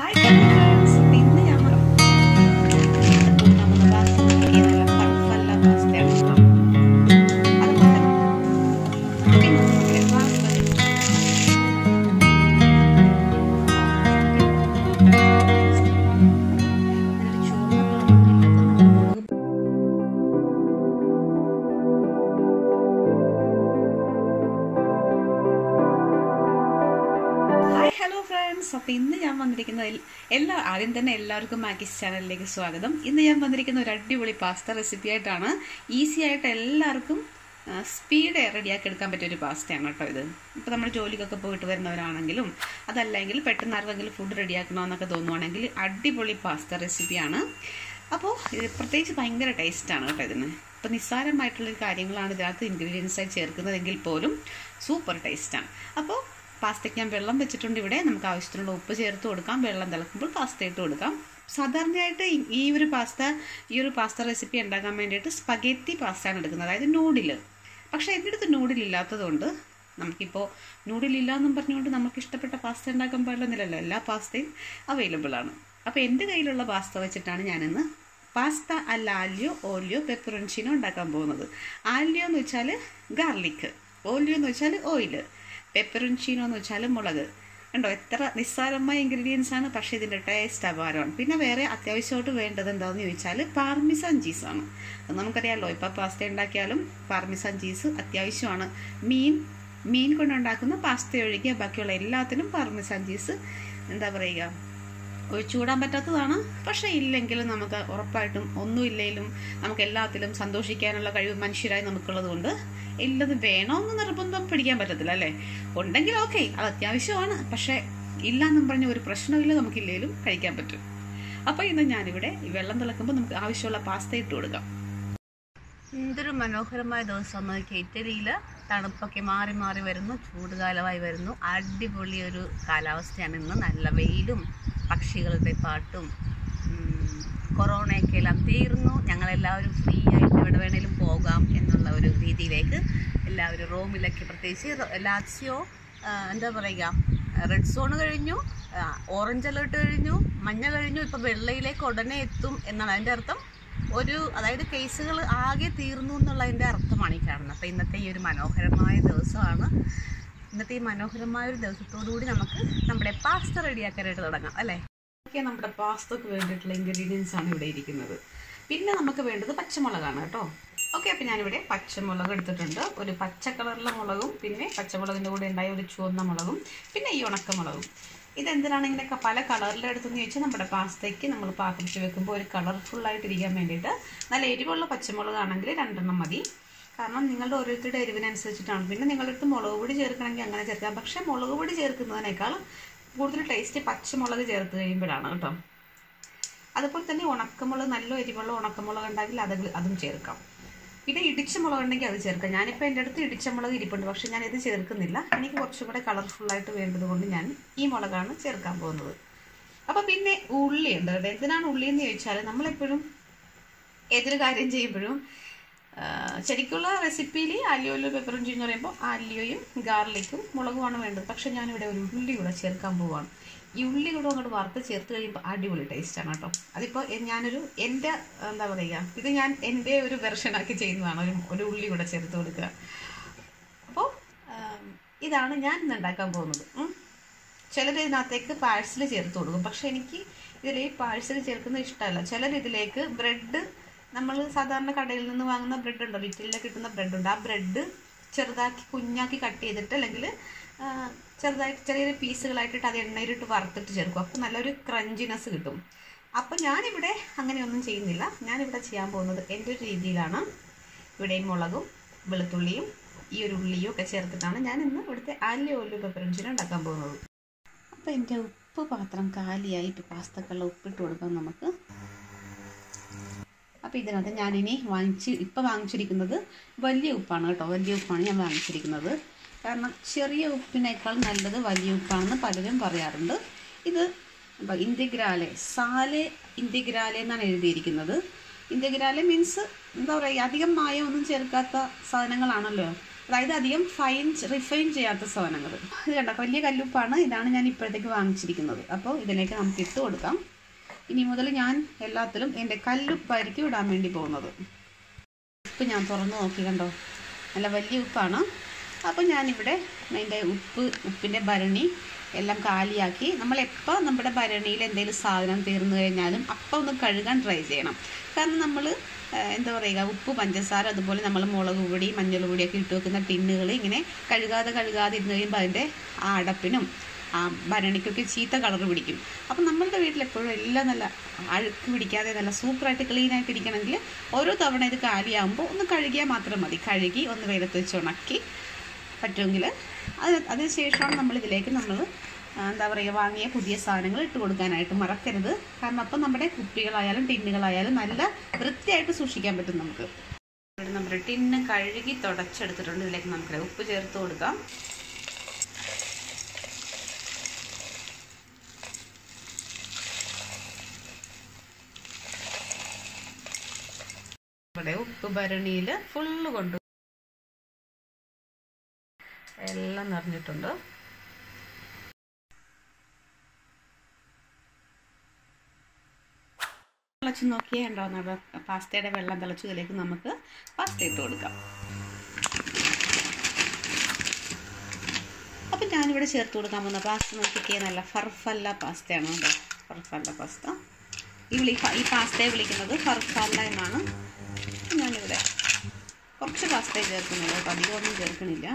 Hi friends, quindi amalo una base e della farfalla masterna allora prima Hello friends, so in the Yamanrikan, Ella Arindan, Ellarco Macis channel like Swagadam. In the Yamanrikan, Radivoli pasta recipe at Anna, easy at Ellarcum, speed a radiated competitive pasta. Pamajolica poet were Naranangilum, other language, pattern arvangle food radiaconacadonanangil, Adipoli pasta recipe Anna. Apo, the protege banger taste Anna Pedana. Panisara mitral carrying ingredients at Cherkana Gilpolum, super taste. Apo. Pasta can be lumbered to divide and cowstone opposite to come, well, and the local pasta to come. Southern pasta, your pasta recipe and recommended spaghetti pasta and the noodle. Actually, I did the noodle lata under Namkipo, noodle lila number noodle, Namakista pasta and the la pasta available on. A pendula pasta which is pasta all'aglio, olio, peperoncino, dacambono. Aglio no chale, garlic, olio no chale, oil. Peperoncino no chale mulaga. And otra nisarama ingredients and a pashe in the taste avaron. Pinavere at the show to vendor than the new chale, parmesan cheese on. Anamkaria loipa pasta and dacalum, parmesan cheese at the ishona. Mean condacuna pasta riga, bacula latinum, parmesan cheese and the brega. Uchuda betatana, pasha illankel namaka or patum, onu illalum, amkelatilum, sandoshi canala, manshira and amakaladunda. Illa the vein on the Rabundam Pedia Batale. One dangle okay, Alatiavishon, Pashe, Illa number new repression of Ilamkilum, Karikabat. Upon in the Yanivade, Velan the Lacum, Avishola pasta Todaga. Indra Manokarama dosama Katerilla, Tanapakimari Mari Verno, Chudgala Verno, Addipoliru, Kalavas Tananan, and Laveidum, Pakshigal Pepartum, Corona Kelatirno, Yangal free. Pogam and the Laura Vidi Vega, Laura Rome like Lazio, and the Varega, Red Sonorino, Orange Alertorino, Mandalarino, Pabella, like Ordanetum, and the Landertum, or you like the case Agi Tirno, the Landertamanicarna, in the Tayurmano, Hermai, those are the Timano Hermai, those two Rudinamaka, numbered pasta radiacaretta. I numbered pasta created ingredients on the lady. പിന്നെ നമുക്ക് വേണ്ടത് പച്ചമുളകാണ് ട്ടോ. Okay അപ്പോൾ ഞാൻ ഇവിടെ പച്ചമുളക് എടുത്തിട്ടുണ്ട്. ഒരു പച്ച കളറുള്ള മുളകും പിന്നെ പച്ചമുളകിന്റെ കൂടെ ഉണ്ടായ ഒരു ചുവന്ന മുളകും പിന്നെ ഈ ഉണക്കമുളകും. ഇത് എന്തിനാണ് ഇങ്ങനെയൊക്കെ പല കളറിൽ എടുത്തുന്ന് വെച്ചാൽ നമ്മുടെ പാസ്തയ്ക്ക് നമ്മൾ പാത്രത്തിൽ വെക്കുമ്പോൾ ഒരു കളർഫുൾ ആയിട്ട് ഇരിക്കാൻ വേണ്ടിയിട്ട് നല്ല എരിവുള്ള പച്ചമുളക് ആണെങ്കിൽ രണ്ടെണ്ണം മതി. കാരണം നിങ്ങളുടെ ഓരോരുത്തരുടെ എരിവിനനുസരിച്ചിട്ടാണ്. പിന്നെ നിങ്ങളെടുത്ത് മുളക് പൊടി ചേർക്കണമെങ്കിൽ അങ്ങനെ ചേർക്കാം. പക്ഷേ മുളക് പൊടി ചേർക്കുന്നതിനേക്കാൾ കൂടുതൽ ടേസ്റ്റ് പച്ചമുളക് ചേർത്ത് കഴിയുമ്പോഴാണ് ട്ടോ. അതുപോലെ തന്നെ ഉണക്കമുളക് നല്ല എരിവുള്ള ഉണക്കമുളക് ഉണ്ടെങ്കിൽ അതും ചേർക്കാം. പിന്നെ ഇടിച്ചമുളക് ഉണ്ടെങ്കിൽ അത് ചേർക്കാം. ഞാൻ ഇപ്പോൾ എൻ്റെ അടുത്ത് ഇടിച്ചമുളക് ഇരിപ്പുണ്ട്. പക്ഷേ ഞാൻ ഇത് ചേർക്കുന്നില്ല. എനിക്ക് കുറച്ചുകൂടി കളർഫുൾ ആയിട്ട് വേണ്ടതുകൊണ്ട് ഞാൻ ഈ മുളകാണ് ചേർക്കാൻ പോകുന്നത്. അപ്പോൾ പിന്നെ ഉള്ളി ഉണ്ട്. എന്തിനാണ് ഉള്ളി എന്ന് ചോദിച്ചാൽ നമ്മൾ എപ്പോഴും ഏതൊരു കാര്യം ചെയ്യുമ്പോഴും ശരിക്കുള്ള റെസിപ്പിയിൽ ആലിയോയിലും പെപ്പറോഞ്ചി എന്ന് പറയുമ്പോൾ ആലിയോയും ഗാർലിക്കും മുളകുമാണ് വേണ്ടത്. പക്ഷേ ഞാൻ ഇവിടെ ഒരു ഉള്ളി കൂടെ ചേർക്കാൻ പോവാണ്. ഈ ഉള്ളി കൂടെ അങ്ങോട്ട് വറുത്ത് ചേർത്ത് കഴിയുമ്പോൾ അടിപൊളി ടേസ്റ്റ് ആണ് ട്ടോ. അതിപ്പോൾ ഞാനൊരു എൻ്റെ എന്താ പറയുക ഇത് ഞാൻ എൻ്റെ ഒരു വെർഷനാക്കി ചെയ്യുന്നതാണ്. ഒരു ഉള്ളി കൂടെ ചേർത്ത് കൊടുക്കുക. അപ്പോൾ ഇതാണ് ഞാൻ ഇന്ന് ഉണ്ടാക്കാൻ പോകുന്നത്. ചിലർ ഇതിനകത്തേക്ക് പാഴ്സൽ ചേർത്ത് കൊടുക്കും. പക്ഷേ എനിക്ക് ഇതിൽ പാഴ്സൽ ചേർക്കുന്നത് ഇഷ്ടമല്ല. ചിലർ ഇതിലേക്ക് ബ്രെഡ് നമ്മൾ സാധാരണ കടയിൽ നിന്ന് വാങ്ങുന്ന ബ്രെഡ് ഉണ്ടോ വീട്ടിലൊക്കെ കിട്ടുന്ന ബ്രെഡ് ഉണ്ട്. ആ ബ്രെഡ് ചെറുതാക്കി കുഞ്ഞാക്കി കട്ട് ചെയ്തിട്ട് അല്ലെങ്കിൽ ചെറുതായിട്ട് ചെറിയ പീസുകളായിട്ടിട്ട് അത് എണ്ണയിലിട്ട് വറുത്തിട്ട് ചേർക്കും. അപ്പോൾ നല്ലൊരു ക്രഞ്ചിനെസ് കിട്ടും. അപ്പോൾ ഞാനിവിടെ അങ്ങനെയൊന്നും ചെയ്യുന്നില്ല. ഞാനിവിടെ ചെയ്യാൻ പോകുന്നത് എൻ്റെ ഒരു രീതിയിലാണ്. ഇവിടെയും മുളകും വെളുത്തുള്ളിയും ഈ ഒരു ഉള്ളിയും ഒക്കെ ചേർത്തിട്ടാണ് ഞാൻ ഇന്ന് ഇവിടുത്തെ ആലിയോ ഓലിയോ പെപ്പറോഞ്ചിനോ ഉണ്ടാക്കാൻ പോകുന്നത്. അപ്പോൾ എൻ്റെ ഉപ്പ് പാത്രം കാലിയായി. ഇപ്പോൾ പാസ്തക്കുള്ള ഉപ്പിട്ട് കൊടുക്കാം നമുക്ക്. അപ്പോൾ ഇതിനകത്ത് ഞാനിനി ഇപ്പോൾ വാങ്ങിച്ചിരിക്കുന്നത് വലിയ ഉപ്പാണ് കേട്ടോ. വലിയ ഉപ്പാണ് ഞാൻ വാങ്ങിച്ചിരിക്കുന്നത്. കാരണം ചെറിയ ഉപ്പിനേക്കാൾ നല്ലത് വലിയ ഉപ്പാണെന്ന് പലരും പറയാറുണ്ട്. ഇത് ഇന്റഗ്രാലെ സാലെ ഇന്റഗ്രാലെ എന്നാണ് എഴുതിയിരിക്കുന്നത്. ഇന്റഗ്രാലെ മീൻസ് എന്താ പറയുക അധികം മായം ഒന്നും ചേർക്കാത്ത സാധനങ്ങളാണല്ലോ അതായത് അധികം റിഫൈൻ ചെയ്യാത്ത സാധനങ്ങൾ. ഇത് കണ്ട വലിയ കല്ലുപ്പാണ്, ഇതാണ് ഞാൻ ഇപ്പോഴത്തേക്ക് വാങ്ങിച്ചിരിക്കുന്നത്. അപ്പോൾ ഇതിലേക്ക് നമുക്ക് ഇട്ട് കൊടുക്കാം. ഇനി മുതൽ ഞാൻ എല്ലാത്തിലും എൻ്റെ കല്ലുപ്പായിരിക്കും ഇടാൻ വേണ്ടി പോകുന്നത്. ഉപ്പ് ഞാൻ തുറന്ന് നോക്കി കണ്ടോ, നല്ല വലിയ ഉപ്പാണ്. അപ്പോൾ ഞാനിവിടെ അതിൻ്റെ ഉപ്പിൻ്റെ ഭരണി എല്ലാം കാലിയാക്കി. നമ്മളെപ്പോൾ നമ്മുടെ ഭരണിയിൽ എന്തെങ്കിലും സാധനം തീർന്നു കഴിഞ്ഞാലും അപ്പം ഒന്ന് കഴുകാൻ ട്രൈ ചെയ്യണം. കാരണം നമ്മൾ എന്താ പറയുക, ഉപ്പ് പഞ്ചസാര അതുപോലെ നമ്മൾ മുളക് പൊടി മഞ്ഞൾ പൊടിയൊക്കെ ഇട്ട് വെക്കുന്ന ടിന്നുകൾ ഇങ്ങനെ കഴുകാതെ ഇരുന്ന് കഴിയുമ്പോൾ അതിൻ്റെ ആ അടപ്പിനും ആ ഭരണിക്കൊക്കെ ചീത്ത കളർ പിടിക്കും. അപ്പം നമ്മളുടെ വീട്ടിലെപ്പോഴും എല്ലാം നല്ല അഴുക്ക് പിടിക്കാതെ നല്ല സൂപ്പറായിട്ട് ക്ലീനായിട്ട് ഇരിക്കണമെങ്കിൽ ഓരോ തവണ ഇത് കാലിയാകുമ്പോൾ ഒന്ന് കഴുകിയാൽ മാത്രം മതി. കഴുകി ഒന്ന് വെയിലത്ത് വെച്ച് ഉണക്കി പറ്റുമെങ്കിൽ അതിനുശേഷമാണ് നമ്മളിതിലേക്ക് എന്താ പറയുക വാങ്ങിയ പുതിയ സാധനങ്ങൾ ഇട്ട് കൊടുക്കാനായിട്ട് മറക്കരുത്. കാരണം അപ്പം നമ്മുടെ കുപ്പികളായാലും ടിന്നുകളായാലും നല്ല വൃത്തിയായിട്ട് സൂക്ഷിക്കാൻ പറ്റും നമുക്ക്. നമ്മുടെ ടിന്ന് കഴുകി തുടച്ചെടുത്തിട്ടുണ്ട്. ഇതിലേക്ക് നമുക്ക് ഉപ്പ് ചേർത്ത് കൊടുക്കാം. ഇവിടെ ഉപ്പ് ഭരണിയിൽ ഫുള്ള് കൊണ്ട് എല്ലാം നിറഞ്ഞിട്ടുണ്ട്. തിളച്ച് നോക്കിയുണ്ടോ, നമ്മുടെ പാസ്തയുടെ വെള്ളം തിളച്ചു. ഇതിലേക്ക് നമുക്ക് പാസ്ത ഇട്ട് കൊടുക്കാം. അപ്പം ഞാനിവിടെ ചേർത്ത് കൊടുക്കാൻ പോകുന്ന പാസ്ത നോക്കിയാൽ നല്ല ഫർഫല്ല പാസ്തയാണ്. കേട്ടോ, ഫർഫല്ല പാസ്ത. ഈ പാസ്തയെ വിളിക്കുന്നത് ഫർഫല്ല എന്നാണ്. ഞാനിവിടെ കുറച്ച് പാസ്തയെ ചേർക്കുന്നില്ല കേട്ടോ, അധികമൊന്നും ചേർക്കണില്ല.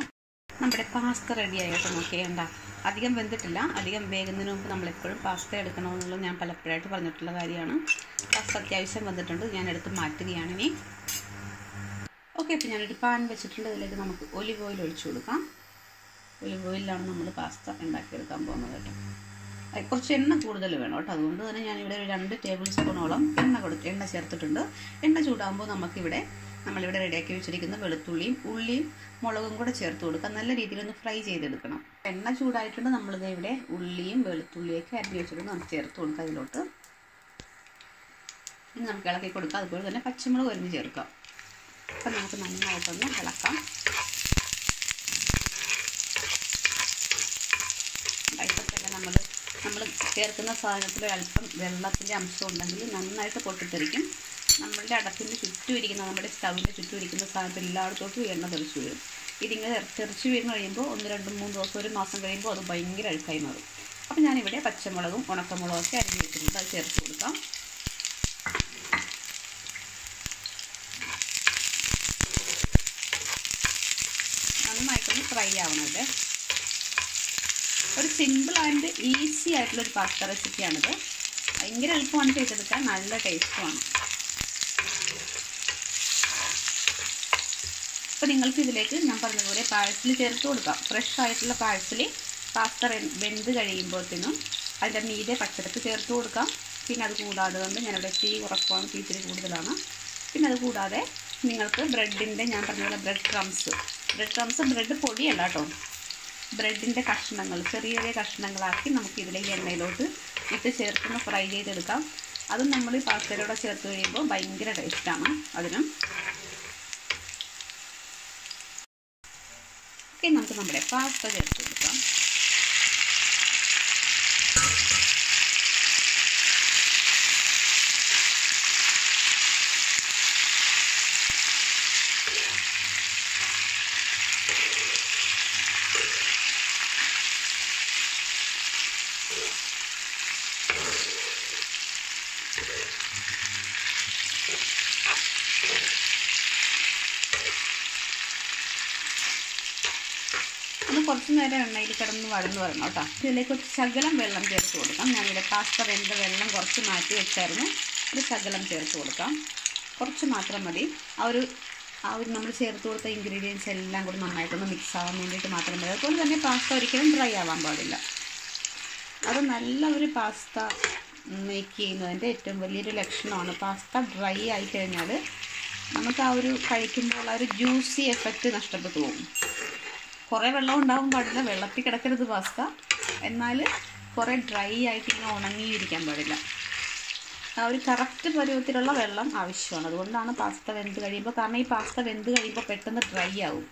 നമ്മുടെ പാസ്ത റെഡിയായിട്ട് നോക്കിയേണ്ട, അധികം വെന്തിട്ടില്ല. അധികം വേകുന്നതിന് മുമ്പ് നമ്മളെപ്പോഴും പാസ്ത എടുക്കണമെന്നുള്ളത് ഞാൻ പലപ്പോഴായിട്ട് പറഞ്ഞിട്ടുള്ള കാര്യമാണ്. പാസ്ത അത്യാവശ്യം വന്നിട്ടുണ്ട്, ഞാൻ എടുത്ത് മാറ്റുകയാണ് ഇനി. ഓക്കെ, അപ്പോൾ ഞാനൊരു പാൻ വെച്ചിട്ടുണ്ട്. ഇതിലേക്ക് നമുക്ക് ഒലിവ് ഓയിൽ ഒഴിച്ചു കൊടുക്കാം. ഒലിവ് ഓയിലാണ് നമ്മൾ പാസ്ത ഉണ്ടാക്കിയെടുക്കാൻ പോകുന്നത് കേട്ടോ. കുറച്ച് എണ്ണ കൂടുതൽ വേണം കേട്ടോ. അതുകൊണ്ട് തന്നെ ഞാനിവിടെ ഒരു 2 ടേബിൾ സ്പൂണോളം എണ്ണ ചേർത്തിട്ടുണ്ട്. എണ്ണ ചൂടാകുമ്പോൾ നമ്മളിവിടെ റെഡിയാക്കി വെച്ചിരിക്കുന്ന വെളുത്തുള്ളിയും ഉള്ളിയും മുളകും കൂടെ ചേർത്ത് കൊടുക്കാം. നല്ല രീതിയിലൊന്ന് ഫ്രൈ ചെയ്തെടുക്കണം. എണ്ണ ചൂടായിട്ടുണ്ട്. നമ്മളിത് ഇവിടെ ഉള്ളിയും വെളുത്തുള്ളിയൊക്കെ അരിഞ്ഞു വെച്ചിട്ടുണ്ട്, നമുക്ക് ചേർത്ത് കൊടുക്കാം അതിലോട്ട്. ഇനി നമുക്ക് ഇളക്കി കൊടുക്കാം. അതുപോലെ തന്നെ പച്ചമുളക് ഒരുങ്ങി ചേർക്കാം. അപ്പം നമുക്ക് നന്നായിട്ടൊന്ന് ഇളക്കാം. നമ്മൾ ചേർക്കുന്ന സാധനത്തിൽ അല്പം വെള്ളത്തിൻ്റെ അംശം ഉണ്ടെങ്കിൽ നന്നായിട്ട് പൊട്ടിത്തെറിക്കും. നമ്മളുടെ അടപ്പിൻ്റെ ചുറ്റും ഇരിക്കുന്ന, നമ്മുടെ സ്റ്റൗവിൻ്റെ ചുറ്റും ഇരിക്കുന്ന സാധനത്തിൽ എല്ലായിടത്തോട്ടും എണ്ണ തെറിച്ചു വീഴും. ഇതിങ്ങനെ തെറിച്ചു വീഴുന്ന കഴിയുമ്പോൾ 1, 2, 3 ദിവസം, 1 മാസം കഴിയുമ്പോൾ അത് ഭയങ്കര അഴുക്കായി മാറും. അപ്പം ഞാനിവിടെ പച്ചമുളകും ഉണക്കമുളകൊക്കെ അരിഞ്ഞു വെച്ചിട്ടുണ്ട്, അത് ചേർത്ത് കൊടുക്കാം. നന്നായിട്ടൊന്ന് ഫ്രൈ ആവുന്നുണ്ട്. ഒരു സിമ്പിൾ ആൻഡ് ഈസി ആയിട്ടുള്ളൊരു പാസ്ത റെസിപ്പിയാണിത്. ഭയങ്കര എളുപ്പമാണ് ചെയ്തെടുക്കാൻ, നല്ല ടേസ്റ്റുമാണ്. അപ്പോൾ നിങ്ങൾക്ക് ഇതിലേക്ക് ഞാൻ പറഞ്ഞതുപോലെ പാഴ്സലി ചേർത്ത് കൊടുക്കാം. ഫ്രഷ് ആയിട്ടുള്ള പാഴ്സലി പാസ്ത വെന്ത് കഴിയുമ്പോഴത്തേനും അതിൻ്റെ മീതെ പച്ചടക്ക് ചേർത്ത് കൊടുക്കാം. പിന്നെ അത് കൂടാതെ കൊണ്ട് ഞാനിവിടെ തീ കുറക്കുവാണ്, തീച്ചിരി കൂടുതലാണ്. പിന്നെ അത് കൂടാതെ നിങ്ങൾക്ക് ബ്രെഡിൻ്റെ, ഞാൻ പറഞ്ഞതുപോലെ ബ്രെഡ് ക്രംസ് ബ്രെഡ് പൊടിയല്ല കേട്ടോ, ബ്രെഡിൻ്റെ കഷ്ണങ്ങൾ ചെറിയ ചെറിയ കഷ്ണങ്ങളാക്കി നമുക്ക് ഇതിലേക്ക് എണ്ണയിലോട്ട് ഇട്ട് ചേർത്ത് ഫ്രൈ ചെയ്തെടുക്കാം. അതും നമ്മൾ ഈ പാസ്തയിലൂടെ ചേർത്ത് കഴിയുമ്പോൾ ഭയങ്കര ടേസ്റ്റാണ് അതിനും. ഓക്കെ, നമുക്ക് നമ്മുടെ പാസ്ത ചേർത്ത് കൊടുക്കാം. കുറച്ച് നേരം എണ്ണയിൽ കിടന്ന് വഴന്ന് വരണം കേട്ടോ. ഇതിലേക്ക് ഒരു ശകലം വെള്ളം ചേർത്ത് കൊടുക്കാം. ഞാനിവിടെ പാസ്ത വെന്ത വെള്ളം കുറച്ച് മാറ്റി വെച്ചായിരുന്നു, ഒരു ശകലം ചേർത്ത് കൊടുക്കാം. കുറച്ച് മാത്രം മതി. ആ ഒരു നമ്മൾ ചേർത്ത് കൊടുത്ത ഇൻഗ്രീഡിയൻസ് എല്ലാം കൂടി നന്നായിട്ടൊന്ന് മിക്സ് ആവാൻ വേണ്ടിയിട്ട് മാത്രം മതി. അതുപോലെ തന്നെ പാസ്ത ഒരിക്കലും ഡ്രൈ ആവാൻ പാടില്ല. അത് നല്ല ഒരു പാസ്ത മേക്ക് ചെയ്യുന്നതിൻ്റെ ഏറ്റവും വലിയൊരു ലക്ഷണമാണ്. പാസ്ത ഡ്രൈ ആയിക്കഴിഞ്ഞാൽ നമുക്ക് ആ ഒരു കഴിക്കുമ്പോൾ ആ ഒരു ജ്യൂസി എഫക്റ്റ് നഷ്ടപ്പെട്ടു പോകും. കുറേ വെള്ളം ഉണ്ടാവാൻ പാടില്ല, വെള്ളത്തിൽ കിടക്കരുത് പാസ്ത. എന്നാൽ കുറേ ഡ്രൈ ആയിട്ട് ഇങ്ങനെ ഉണങ്ങിയിരിക്കാൻ പാടില്ല. ഒരു കറക്റ്റ് പരുവത്തിലുള്ള വെള്ളം ആവശ്യമാണ്. അതുകൊണ്ടാണ് പാസ്ത വെന്ത് കഴിയുമ്പോൾ, കാരണം ഈ പാസ്ത വെന്ത് കഴിയുമ്പോൾ പെട്ടെന്ന് ഡ്രൈ ആവും,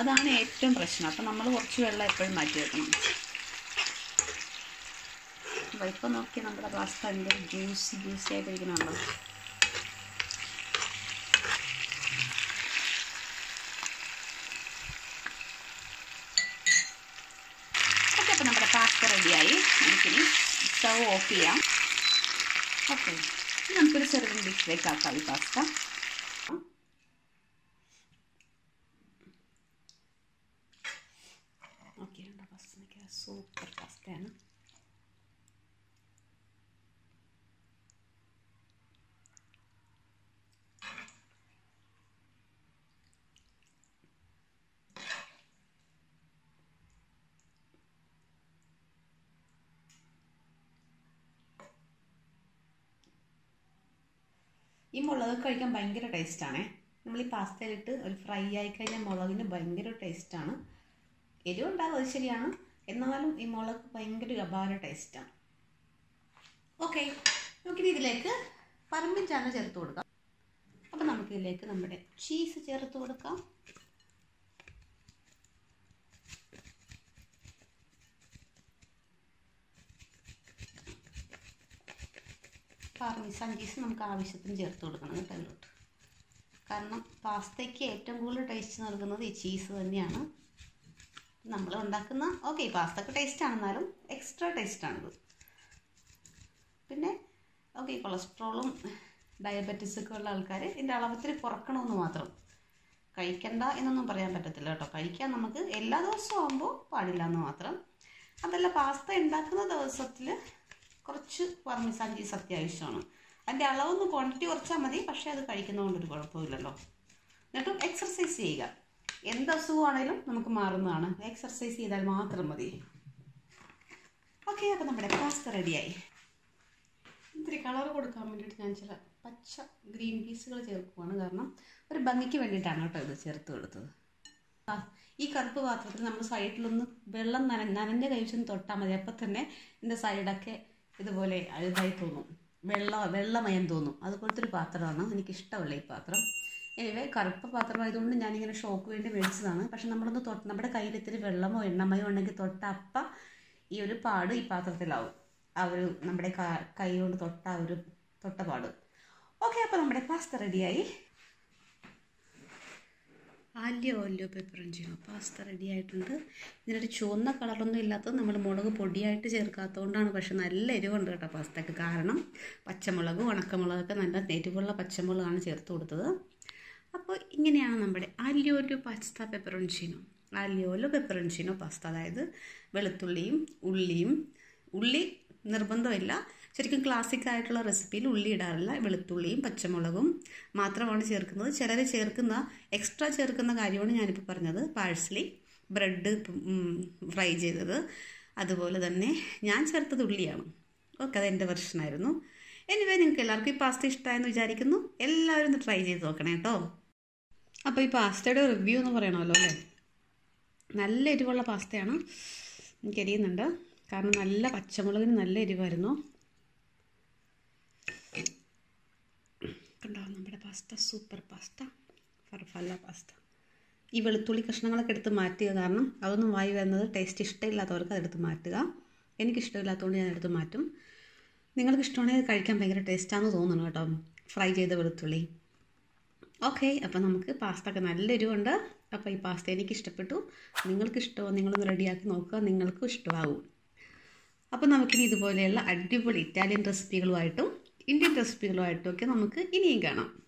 അതാണ് ഏറ്റവും പ്രശ്നം. അപ്പോൾ നമ്മൾ കുറച്ച് വെള്ളം എപ്പോഴും മാറ്റി വെക്കണം. അപ്പോൾ ഇപ്പോൾ നോക്കി നമ്മുടെ പാസ്ത എന്തൊരു ജ്യൂസി ആയിട്ടിരിക്കണമല്ലോ. ഓക്കെ, അപ്പോൾ നമ്മുടെ പാസ്ത റെഡിയായി. നമുക്കിനി സ്റ്റവ് ഓഫ് ചെയ്യാം. ഓക്കെ, നമുക്കൊരു ചെറുതും ഡിഷിലേക്ക് ആക്കാം ഈ പാസ്ത. ഓക്കെ, പാസ്ത സൂപ്പർ പാസ്തയാണ്. ഈ മുളക് കഴിക്കാൻ ഭയങ്കര ടേസ്റ്റാണേ. നമ്മൾ ഈ പാസ്തയിലിട്ട് ഒരു ഫ്രൈ ആയി കഴിഞ്ഞാൽ മുളകിന് ഭയങ്കര ടേസ്റ്റാണ്. എരിവുണ്ടാകും, അത് ശരിയാണ്, എന്നാലും ഈ മുളക് ഭയങ്കര അപാര ടേസ്റ്റാണ്. ഓക്കെ, നമുക്കിനി ഇതിലേക്ക് പറമ്പിൻ ചാന ചേർത്ത് കൊടുക്കാം. അപ്പം നമുക്കിതിലേക്ക് നമ്മുടെ ചീസ് ചേർത്ത് കൊടുക്കാം. പാർമിസാൻ ചീസ് നമുക്ക് ആവശ്യത്തിന് ചേർത്ത് കൊടുക്കണം കേട്ടോ അതിലോട്ട്, കാരണം പാസ്തയ്ക്ക് ഏറ്റവും കൂടുതൽ ടേസ്റ്റ് നൽകുന്നത് ഈ ചീസ് തന്നെയാണ്. നമ്മൾ ഉണ്ടാക്കുന്ന ഓക്കെ പാസ്തക്ക് ടേസ്റ്റ് ആണെന്നാലും എക്സ്ട്രാ ടേസ്റ്റാണിത്. പിന്നെ ഓക്കെ, കൊളസ്ട്രോളും ഡയബറ്റിസൊക്കെ ഉള്ള ആൾക്കാർ ഇതിൻ്റെ അളവത്തിൽ കുറക്കണമെന്ന് മാത്രം, കഴിക്കണ്ട എന്നൊന്നും പറയാൻ പറ്റത്തില്ല കേട്ടോ. കഴിക്കാൻ നമുക്ക് എല്ലാ ദിവസവും ആകുമ്പോൾ പാടില്ല എന്ന് മാത്രം. അതല്ല, പാസ്ത ഉണ്ടാക്കുന്ന ദിവസത്തിൽ കുറച്ച് പാർമിസാൻ ചീസ് അത്യാവശ്യമാണ്. അതിൻ്റെ അളവൊന്ന് ക്വാണ്ടിറ്റി കുറച്ചാൽ മതി, പക്ഷേ അത് കഴിക്കുന്നതുകൊണ്ടൊരു കുഴപ്പമില്ലല്ലോ. എന്നിട്ടും എക്സർസൈസ് ചെയ്യുക, എന്ത് അസുഖമാണെങ്കിലും നമുക്ക് മാറുന്നതാണ്. എക്സർസൈസ് ചെയ്താൽ മാത്രം മതി. ഓക്കെ, അപ്പോൾ നമ്മുടെ പാസ്ത റെഡിയായി. ഇത്തിരി കളർ കൊടുക്കാൻ വേണ്ടിയിട്ട് ഞാൻ ചില പച്ച ഗ്രീൻ പീസുകൾ ചേർക്കുവാണ്, കാരണം ഒരു ഭംഗിക്ക് വേണ്ടിയിട്ടാണ് കേട്ടോ ഇത് ചേർത്ത് കൊടുത്തത്. ഈ കറുപ്പ് പാത്രത്തിൽ നമ്മൾ സൈഡിലൊന്ന് വെള്ളം നനഞ്ഞ കഴിച്ചൊന്ന് തൊട്ടാൽ മതി, അപ്പം തന്നെ ഇതിൻ്റെ സൈഡൊക്കെ ഇതുപോലെ അഴുതായി തോന്നും, വെള്ളമയം തോന്നും. അതുപോലത്തെ ഒരു പാത്രമാണ്, എനിക്കിഷ്ടമല്ല ഈ പാത്രം. എനിവേ കറുപ്പ് പാത്രമായതുകൊണ്ട് ഞാനിങ്ങനെ ഷോക്ക് വേണ്ടി മേടിച്ചതാണ്. പക്ഷെ നമ്മളൊന്ന് നമ്മുടെ കയ്യിൽ ഇത്തിരി വെള്ളമോ എണ്ണമയോ ഉണ്ടെങ്കിൽ തൊട്ടപ്പം ഈ ഒരു പാട് ഈ പാത്രത്തിലാവും, ആ ഒരു നമ്മുടെ കൈ കൊണ്ട് തൊട്ട പാട്. ഓക്കെ, അപ്പോൾ നമ്മുടെ പാസ്ത റെഡിയായി. ഒലിയോ പെപ്പറോഞ്ചിനോ പാസ്ത റെഡി ആയിട്ടുണ്ട്. ഇതിനൊരു ചുവന്ന കളറൊന്നും ഇല്ലാത്തത് നമ്മൾ മുളക് പൊടിയായിട്ട് ചേർക്കാത്തതുകൊണ്ടാണ്. പക്ഷെ നല്ല എരിവുണ്ട് കേട്ടോ പാസ്തയ്ക്ക്, കാരണം പച്ചമുളക് ഉണക്കമുളകൊക്കെ നല്ല എരിവുള്ള പച്ചമുളകാണ് ചേർത്ത് കൊടുത്തത്. അപ്പോൾ ഇങ്ങനെയാണ് നമ്മുടെ olio pasta pepperoncino. Olio pepperoncino pasta, അതായത് വെളുത്തുള്ളിയും ഉള്ളിയും, ഉള്ളി നിർബന്ധമില്ല, ശരിക്കും ക്ലാസിക്കായിട്ടുള്ള റെസിപ്പിയിൽ ഉള്ളി ഇടാറില്ല, വെളുത്തുള്ളിയും പച്ചമുളകും മാത്രമാണ് ചേർക്കുന്നത്. ചിലർ എക്സ്ട്രാ ചേർക്കുന്ന കാര്യമാണ് ഞാനിപ്പോൾ പറഞ്ഞത്. പാഴ്സലി, ബ്രെഡ് ഫ്രൈ ചെയ്തത്, അതുപോലെ തന്നെ ഞാൻ ചേർത്തത് ഉള്ളിയാണ്. ഓക്കെ, അതെൻ്റെ വെർഷനായിരുന്നു. എനിവേ നിങ്ങൾക്ക് എല്ലാവർക്കും ഈ പാസ്ത ഇഷ്ടമായെന്ന് വിചാരിക്കുന്നു. എല്ലാവരും ഒന്ന് ട്രൈ ചെയ്ത് നോക്കണേ കേട്ടോ. അപ്പോൾ ഈ പാസ്തയുടെ റിവ്യൂ എന്ന് പറയണമല്ലോ അല്ലേ. നല്ല എരിവുള്ള പാസ്തയാണ്, എനിക്കറിയുന്നുണ്ട്, കാരണം നല്ല പച്ചമുളകിന് നല്ല എരിവായിരുന്നു. കണ്ടോ നമ്മുടെ pasta, super pasta, farfalle pasta. ഈ വെളുത്തുള്ളി കഷ്ണങ്ങളൊക്കെ എടുത്ത് മാറ്റുക, കാരണം അതൊന്നും വായി വരുന്നത് ടേസ്റ്റ് ഇഷ്ടമില്ലാത്തവർക്ക് അതെടുത്ത് മാറ്റുക. എനിക്കിഷ്ടമില്ലാത്തതുകൊണ്ട് ഞാൻ എടുത്ത് മാറ്റും. നിങ്ങൾക്ക് ഇഷ്ടമാണെങ്കിൽ കഴിക്കാൻ ഭയങ്കര ടേസ്റ്റാണെന്ന് തോന്നുന്നു കേട്ടോ, ഫ്രൈ ചെയ്ത വെളുത്തുള്ളി. ഓക്കെ, അപ്പോൾ നമുക്ക് പാസ്തയൊക്കെ നല്ല എരിവുണ്ട്. അപ്പോൾ ഈ പാസ്ത എനിക്കിഷ്ടപ്പെട്ടു, നിങ്ങൾക്കിഷ്ടമോ? നിങ്ങളൊന്ന് റെഡിയാക്കി നോക്കുക, നിങ്ങൾക്കും ഇഷ്ടമാകും. അപ്പോൾ നമുക്കിനി ഇതുപോലെയുള്ള അടിപൊളി ഇറ്റാലിയൻ റെസിപ്പികളുമായിട്ടും ഇന്ത്യൻ റെസിപ്പികളുമായിട്ടും ഒക്കെ നമുക്ക് ഇനിയും കാണാം.